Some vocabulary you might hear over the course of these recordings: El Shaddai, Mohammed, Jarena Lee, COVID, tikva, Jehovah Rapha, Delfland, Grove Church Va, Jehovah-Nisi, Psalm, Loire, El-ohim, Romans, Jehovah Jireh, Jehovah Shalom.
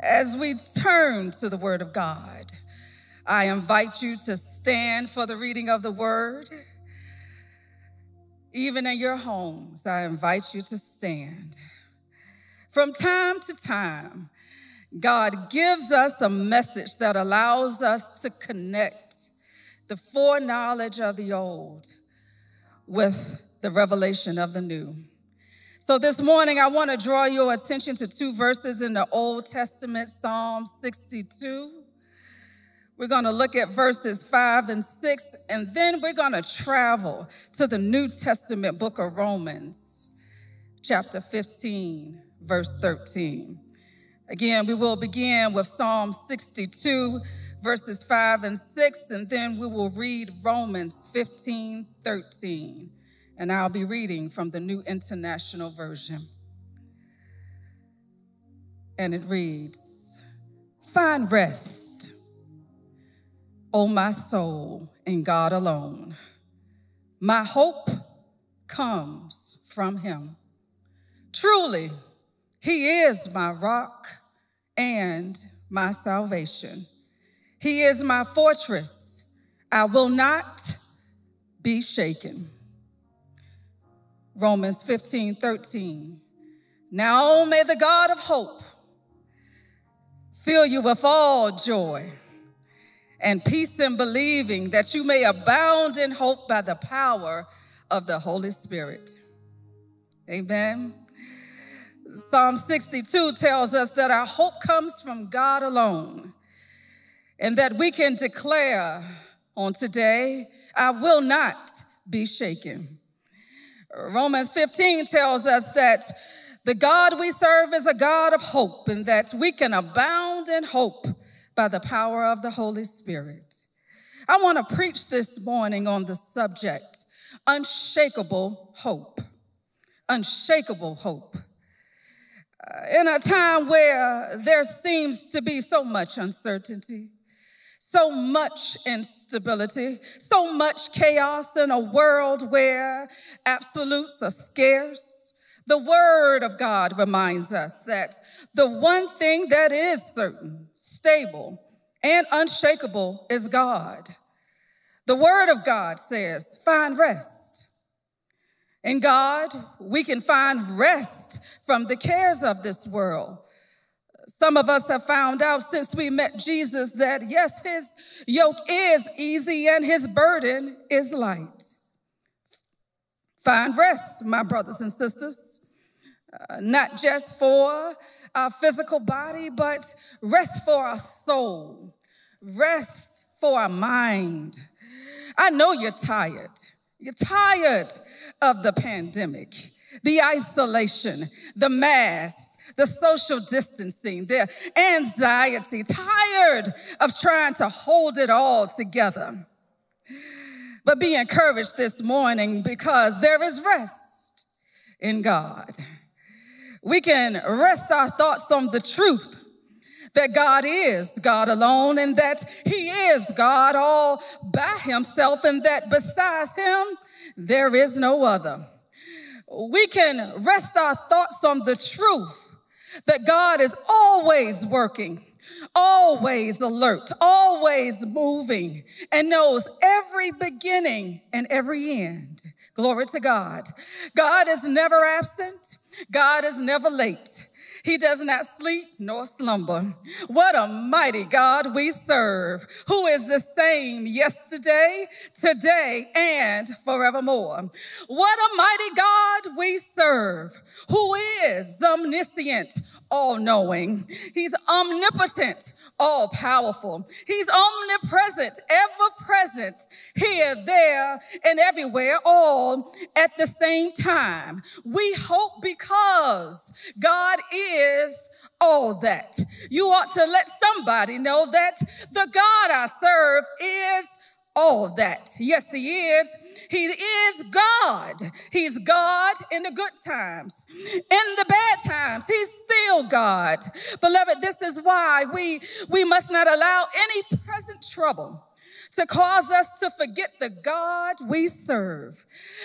As we turn to the Word of God, I invite you to stand for the reading of the Word. Even in your homes, I invite you to stand. From time to time, God gives us a message that allows us to connect the foreknowledge of the old with the revelation of the new. So this morning, I want to draw your attention to two verses in the Old Testament, Psalm 62. We're going to look at verses 5 and 6, and then we're going to travel to the New Testament book of Romans, chapter 15, verse 13. Again, we will begin with Psalm 62, verses 5 and 6, and then we will read Romans 15, 13. And I'll be reading from the New International Version. And it reads, "Find rest, O my soul, in God alone. My hope comes from him. Truly, he is my rock and my salvation. He is my fortress. I will not be shaken." Romans 15, 13. "Now may the God of hope fill you with all joy and peace in believing, that you may abound in hope by the power of the Holy Spirit." Amen. Psalm 62 tells us that our hope comes from God alone, and that we can declare on today, "I will not be shaken." Romans 15 tells us that the God we serve is a God of hope, and that we can abound in hope by the power of the Holy Spirit. I want to preach this morning on the subject, unshakable hope. Unshakable hope. In a time where there seems to be so much uncertainty, so much instability, so much chaos, in a world where absolutes are scarce, the Word of God reminds us that the one thing that is certain, stable, and unshakable is God. The Word of God says, "Find rest." In God, we can find rest from the cares of this world. Some of us have found out since we met Jesus that, yes, his yoke is easy and his burden is light. Find rest, my brothers and sisters, not just for our physical body, but rest for our soul, rest for our mind. I know you're tired. You're tired of the pandemic, the isolation, the mask, the social distancing, the anxiety, tired of trying to hold it all together. But be encouraged this morning, because there is rest in God. We can rest our thoughts on the truth that God is God alone, and that he is God all by himself, and that besides him, there is no other. We can rest our thoughts on the truth that God is always working, always alert, always moving, and knows every beginning and every end. Glory to God. God is never absent. God is never late. He does not sleep nor slumber. What a mighty God we serve, who is the same yesterday, today, and forevermore. What a mighty God we serve, who is omniscient, all-knowing. He's omnipotent, all-powerful. He's omnipresent, ever-present, here, there, and everywhere, all at the same time. We hope, because God is all that. You ought to let somebody know that the God I serve is all that. Yes, he is. He is God. He's God in the good times. In the bad times, he's still God. Beloved, this is why we must not allow any present trouble to cause us to forget the God we serve.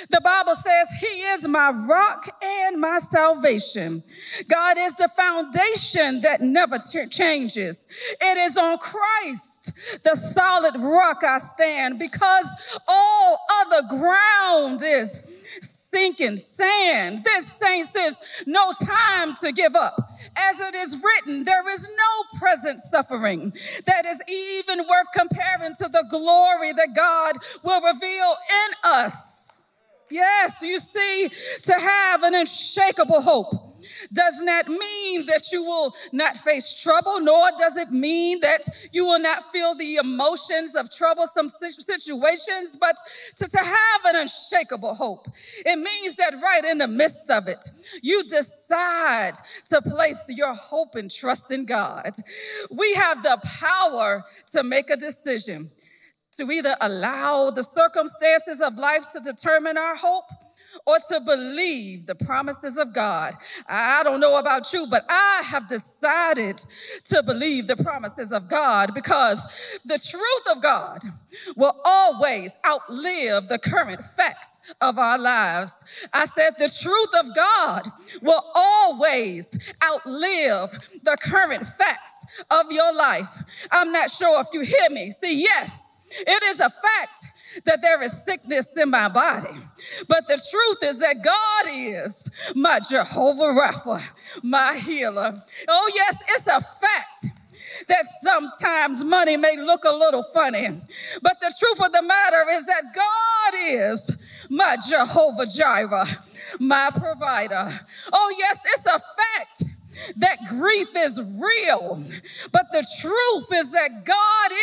The Bible says he is my rock and my salvation. God is the foundation that never changes. It is on Christ, the solid rock, I stand, because all other ground is sinking sand. This, saints, is no time to give up. As it is written, there is no present suffering that is even worth comparing to the glory that God will reveal in us. Yes, you see, to have an unshakable hope does not mean that you will not face trouble, nor does it mean that you will not feel the emotions of troublesome situations, but to have an unshakable hope, it means that right in the midst of it, you decide to place your hope and trust in God. We have the power to make a decision, to either allow the circumstances of life to determine our hope, or to believe the promises of God. I don't know about you, but I have decided to believe the promises of God, because the truth of God will always outlive the current facts of our lives. I said the truth of God will always outlive the current facts of your life. I'm not sure if you hear me. See, yes, it is a fact that there is sickness in my body. But the truth is that God is my Jehovah Rapha, my healer. Oh yes, it's a fact that sometimes money may look a little funny, but the truth of the matter is that God is my Jehovah Jireh, my provider. Oh yes, it's a fact that grief is real, but the truth is that God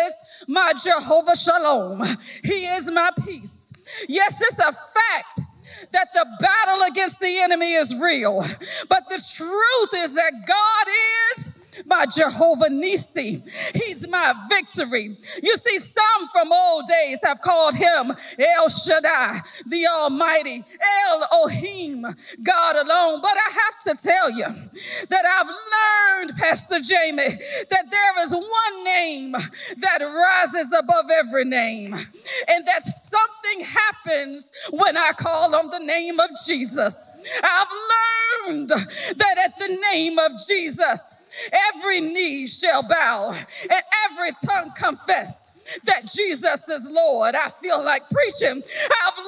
is my Jehovah Shalom. He is my peace. Yes, it's a fact that the battle against the enemy is real, but the truth is that God is my Jehovah-Nisi. He's my victory. You see, some from old days have called him El Shaddai, the Almighty, El-ohim, God alone. But I have to tell you that I've learned, Pastor Jamie, that there is one name that rises above every name, and that something happens when I call on the name of Jesus. I've learned that at the name of Jesus, every knee shall bow and every tongue confess that Jesus is Lord. I feel like preaching. I've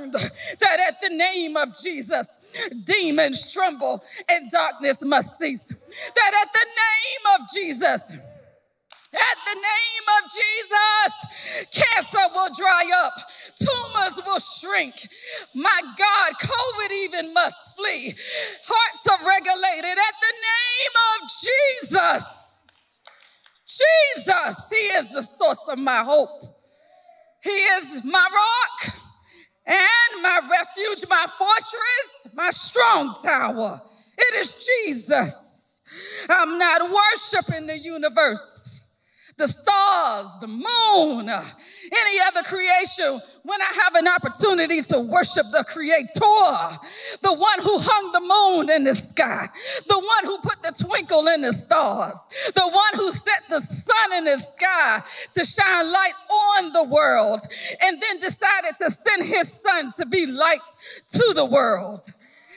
learned that at the name of Jesus, demons tremble and darkness must cease. That at the name of Jesus, at the name of Jesus, cancer will dry up, tumors will shrink. My God, COVID even must flee. Hearts are regulated at the name of Jesus. Jesus, he is the source of my hope. He is my rock and my refuge, my fortress, my strong tower. It is Jesus. I'm not worshiping the universe, the stars, the moon, any other creation, when I have an opportunity to worship the Creator, the one who hung the moon in the sky, the one who put the twinkle in the stars, the one who set the sun in the sky to shine light on the world, and then decided to send his son to be light to the world.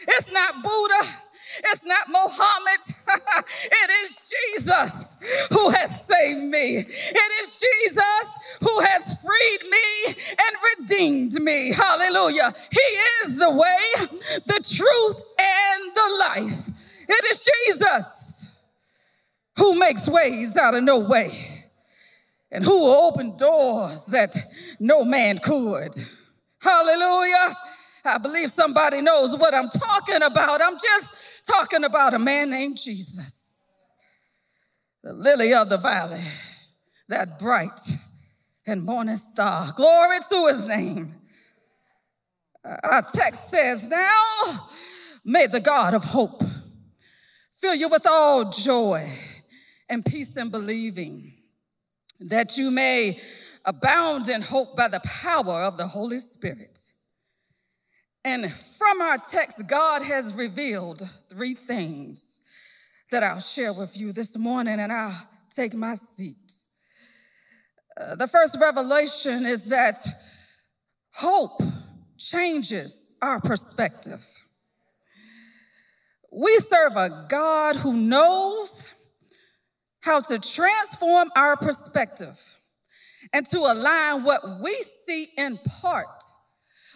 It's not Buddha. It's not Mohammed. It is Jesus who has saved me. It is Jesus who has freed me and redeemed me. Hallelujah. He is the way, the truth, and the life. It is Jesus who makes ways out of no way and who will open doors that no man could. Hallelujah. I believe somebody knows what I'm talking about. I'm just talking about a man named Jesus, the lily of the valley, that bright and morning star. Glory to his name. Our text says, now may the God of hope fill you with all joy and peace in believing, that you may abound in hope by the power of the Holy Spirit. And from our text, God has revealed three things that I'll share with you this morning, and I'll take my seat. The first revelation is that hope changes our perspective. We serve a God who knows how to transform our perspective and to align what we see in part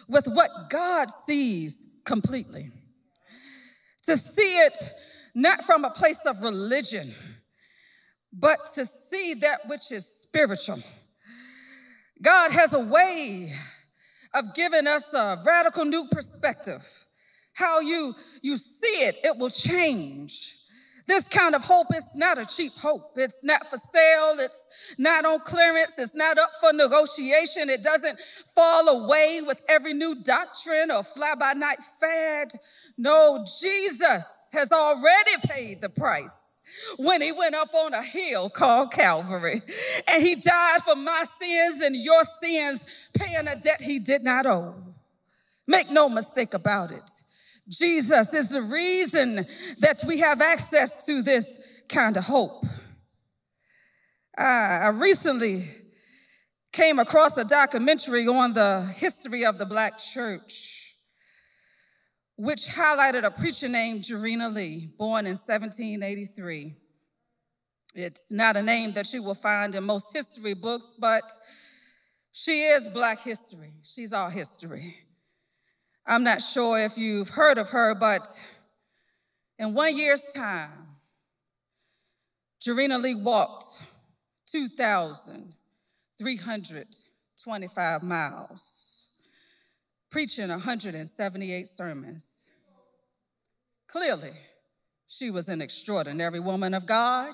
with what God sees completely. To see it not from a place of religion, but to see that which is spiritual. God has a way of giving us a radical new perspective. How you see it, it will change. This kind of hope is not a cheap hope. It's not for sale. It's not on clearance. It's not up for negotiation. It doesn't fall away with every new doctrine or fly-by-night fad. No, Jesus has already paid the price when he went up on a hill called Calvary, and he died for my sins and your sins, paying a debt he did not owe. Make no mistake about it. Jesus is the reason that we have access to this kind of hope. I recently came across a documentary on the history of the Black church, which highlighted a preacher named Jarena Lee, born in 1783. It's not a name that you will find in most history books, but she is Black history. She's our history. I'm not sure if you've heard of her, but in 1 year's time, Jarena Lee walked 2,325 miles, preaching 178 sermons. Clearly, she was an extraordinary woman of God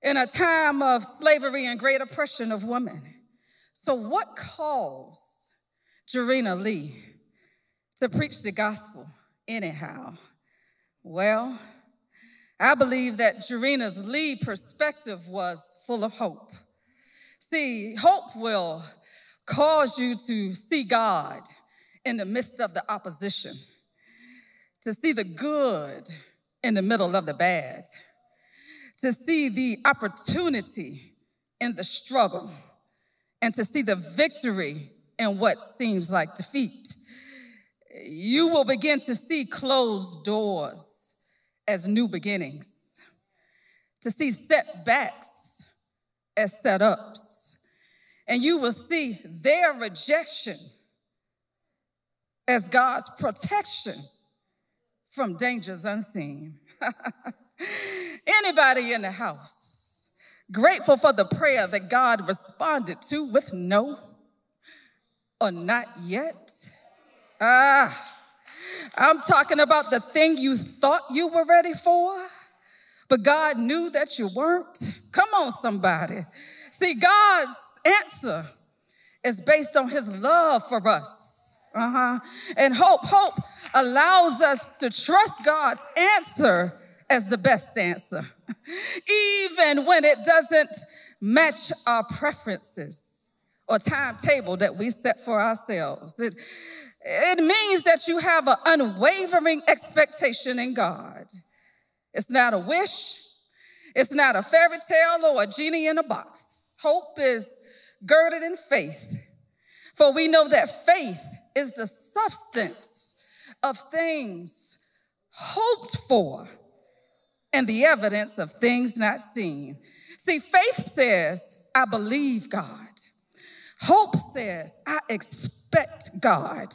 in a time of slavery and great oppression of women. So what caused Jarena Lee to preach the gospel anyhow? Well, I believe that Jarena's lead perspective was full of hope. See, hope will cause you to see God in the midst of the opposition, to see the good in the middle of the bad, to see the opportunity in the struggle, and to see the victory in what seems like defeat. You will begin to see closed doors as new beginnings, to see setbacks as setups, and you will see their rejection as God's protection from dangers unseen. Anybody in the house grateful for the prayer that God responded to with no or not yet? I'm talking about the thing you thought you were ready for, but God knew that you weren't. Come on, somebody. See, God's answer is based on his love for us. And hope allows us to trust God's answer as the best answer, even when it doesn't match our preferences or timetable that we set for ourselves. It means that you have an unwavering expectation in God. It's not a wish. It's not a fairy tale or a genie in a box. Hope is girded in faith, for we know that faith is the substance of things hoped for and the evidence of things not seen. See, faith says, I believe God. Hope says, I expect God.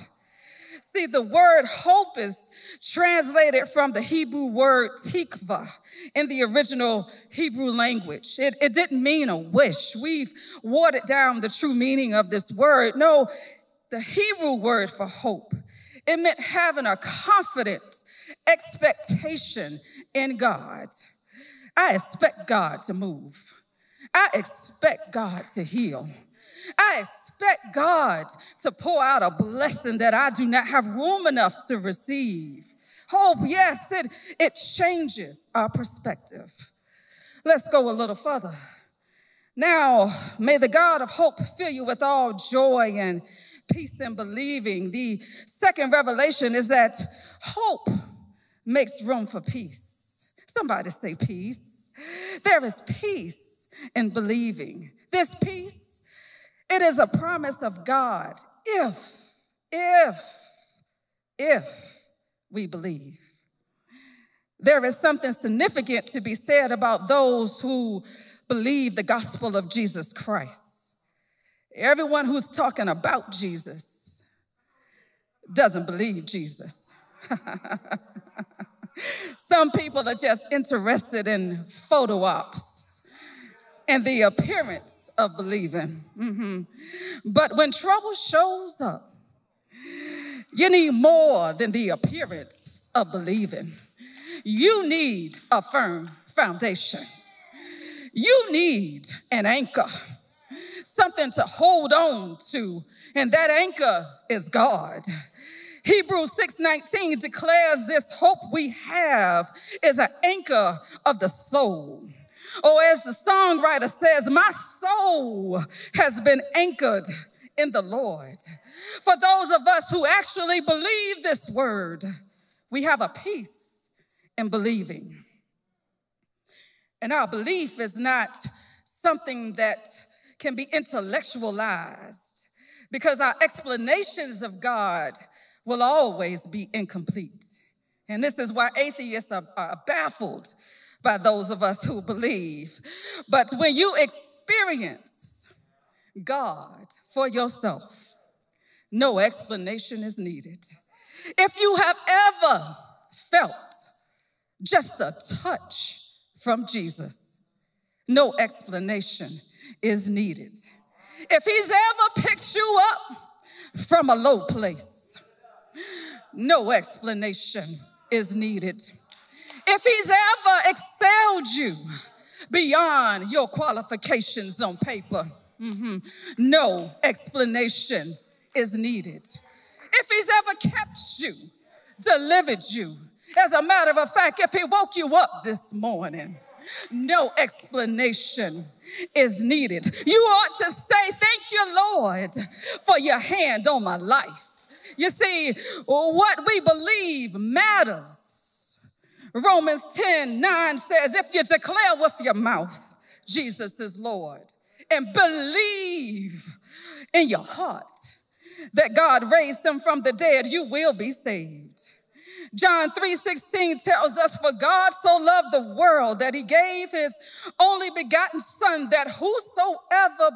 See, the word hope is translated from the Hebrew word tikva in the original Hebrew language. It didn't mean a wish. We've watered down the true meaning of this word. No, the Hebrew word for hope, it meant having a confident expectation in God. I expect God to move. I expect God to heal. I expect God to pour out a blessing that I do not have room enough to receive. Hope, yes, it changes our perspective. Let's go a little further. Now, may the God of hope fill you with all joy and peace in believing. The second revelation is that hope makes room for peace. Somebody say peace. There is peace and believing. This peace, it is a promise of God if we believe. There is something significant to be said about those who believe the gospel of Jesus Christ. Everyone who's talking about Jesus doesn't believe Jesus. Some people are just interested in photo ops and the appearance of believing. But when trouble shows up, you need more than the appearance of believing. You need a firm foundation. You need an anchor, something to hold on to, and that anchor is God. Hebrews 6:19 declares this hope we have is an anchor of the soul. Or as the songwriter says, my soul has been anchored in the Lord. For those of us who actually believe this word, we have a peace and believing. And our belief is not something that can be intellectualized, because our explanations of God will always be incomplete. And this is why atheists are baffled by those of us who believe. But when you experience God for yourself, no explanation is needed. If you have ever felt just a touch from Jesus, no explanation is needed. If he's ever picked you up from a low place, no explanation is needed. If he's ever excelled you beyond your qualifications on paper, no explanation is needed. If he's ever kept you, delivered you, as a matter of fact, if he woke you up this morning, no explanation is needed. You ought to say, thank you, Lord, for your hand on my life. You see, what we believe matters. Romans 10:9 says, if you declare with your mouth, Jesus is Lord, and believe in your heart that God raised him from the dead, you will be saved. John 3:16 tells us, for God so loved the world that he gave his only begotten son, that whosoever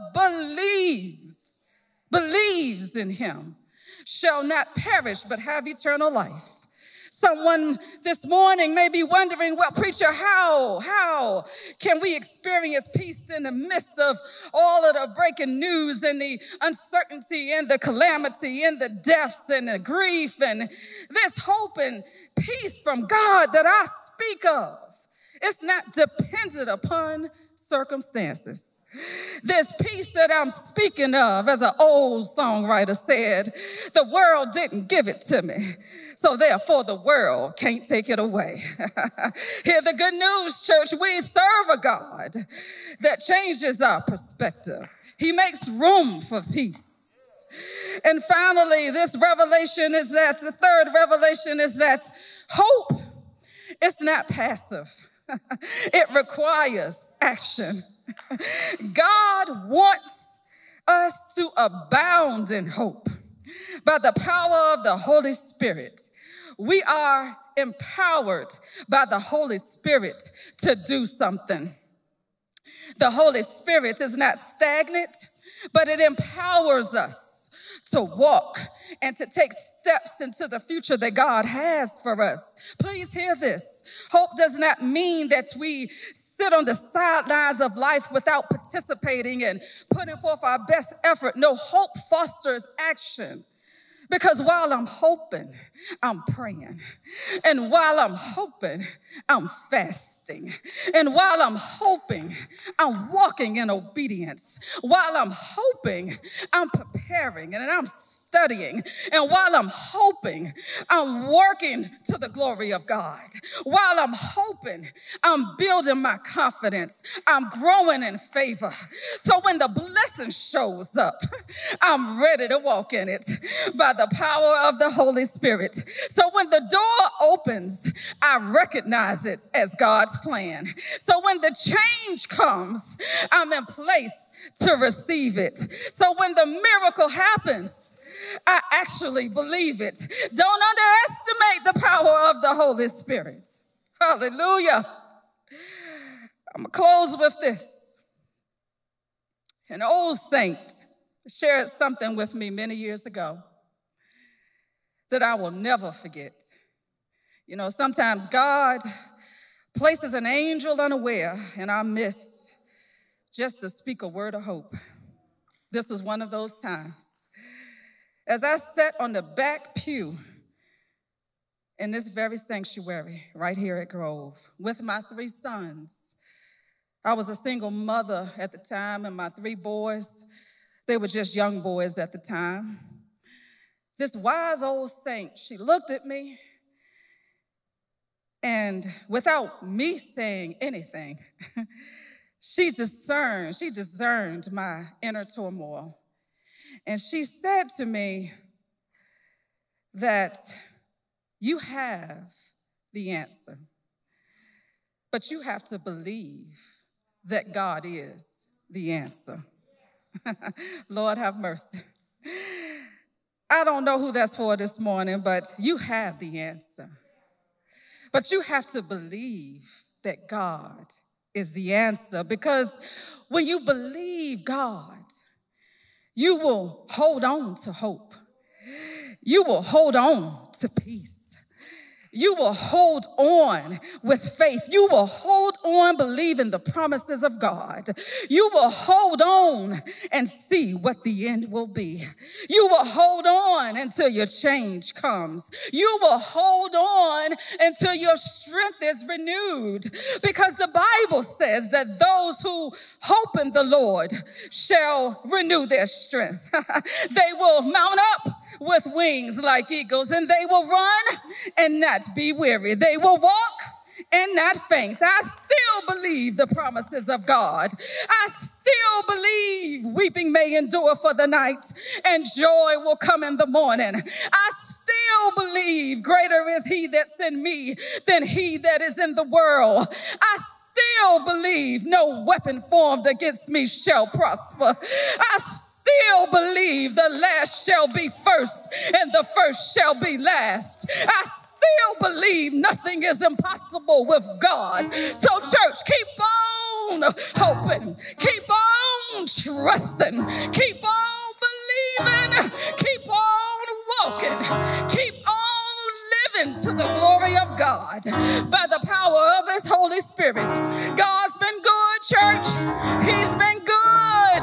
believes in him shall not perish but have eternal life. Someone this morning may be wondering, well, preacher, how can we experience peace in the midst of all of the breaking news and the uncertainty and the calamity and the deaths and the grief and this hope and peace from God that I speak of? It's not dependent upon circumstances. This peace that I'm speaking of, as an old songwriter said, the world didn't give it to me, so therefore the world can't take it away. Hear the good news, church. We serve a God that changes our perspective. He makes room for peace. And finally, the third revelation is that hope, it's not passive. It requires action. God wants us to abound in hope. By the power of the Holy Spirit, we are empowered by the Holy Spirit to do something. The Holy Spirit is not stagnant, but it empowers us to walk and to take steps into the future that God has for us. Please hear this. Hope does not mean that we sit on the sidelines of life without participating and putting forth our best effort. No, hope fosters action. Because while I'm hoping, I'm praying. And while I'm hoping, I'm fasting. And while I'm hoping, I'm walking in obedience. While I'm hoping, I'm preparing and I'm studying. And while I'm hoping, I'm working to the glory of God. While I'm hoping, I'm building my confidence. I'm growing in favor. So when the blessing shows up, I'm ready to walk in it by the the power of the Holy Spirit. So when the door opens, I recognize it as God's plan. So when the change comes, I'm in place to receive it. So when the miracle happens, I actually believe it. Don't underestimate the power of the Holy Spirit. Hallelujah. I'm going to close with this. An old saint shared something with me many years ago that I will never forget. You know, sometimes God places an angel unaware in our midst just to speak a word of hope. This was one of those times. As I sat on the back pew in this very sanctuary right here at Grove with my three sons, I was a single mother at the time, and my three boys, they were just young boys at the time. This wise old saint, she looked at me, and without me saying anything, she discerned my inner turmoil. And she said to me that you have the answer, but you have to believe that God is the answer. Lord, have mercy. I don't know who that's for this morning, but you have the answer. But you have to believe that God is the answer, because when you believe God, you will hold on to hope. You will hold on to peace. You will hold on with faith. You will hold on believing the promises of God. You will hold on and see what the end will be. You will hold on until your change comes. You will hold on until your strength is renewed, because the Bible says that those who hope in the Lord shall renew their strength. They will mount up with wings like eagles, and they will run and not be weary. They will walk and not faint. I still believe the promises of God. I still believe weeping may endure for the night and joy will come in the morning. I still believe greater is he that's in me than he that is in the world. I still believe no weapon formed against me shall prosper. I still believe the last shall be first and the first shall be last. I still believe nothing is impossible with God. So church, keep on hoping, keep on trusting, keep on believing, keep on walking, keep on living to the glory of God by the power of his Holy Spirit. God's been good, church. He's been good.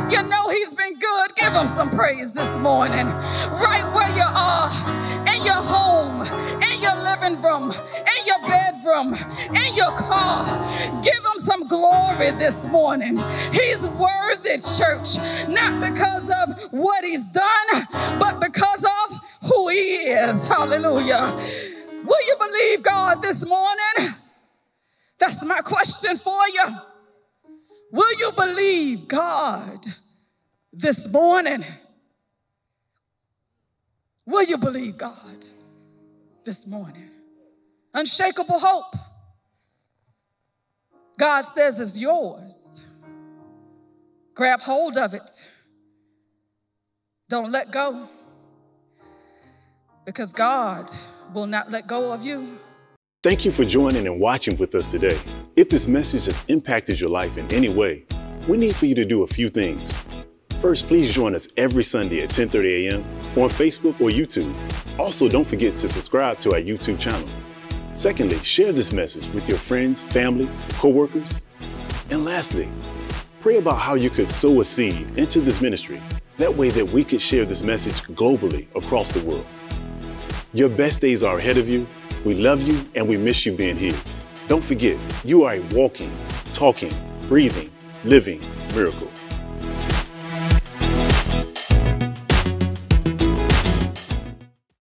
If you know he's been good, give him some praise this morning. Right where you are, in your home, in your living room, in your bedroom, in your car. Give him some glory this morning. He's worthy, church, not because of what he's done, but because of who he is. Hallelujah. Will you believe God this morning? That's my question for you. Will you believe God this morning? Will you believe God this morning? Unshakable hope. God says it's yours. Grab hold of it. Don't let go, because God will not let go of you. Thank you for joining and watching with us today. If this message has impacted your life in any way, we need for you to do a few things. First, please join us every Sunday at 10:30 a.m. on Facebook or YouTube. Also, don't forget to subscribe to our YouTube channel. Secondly, share this message with your friends, family, coworkers. And lastly, pray about how you could sow a seed into this ministry. That way that we could share this message globally across the world. Your best days are ahead of you. We love you and we miss you being here. Don't forget, you are a walking, talking, breathing, living miracle.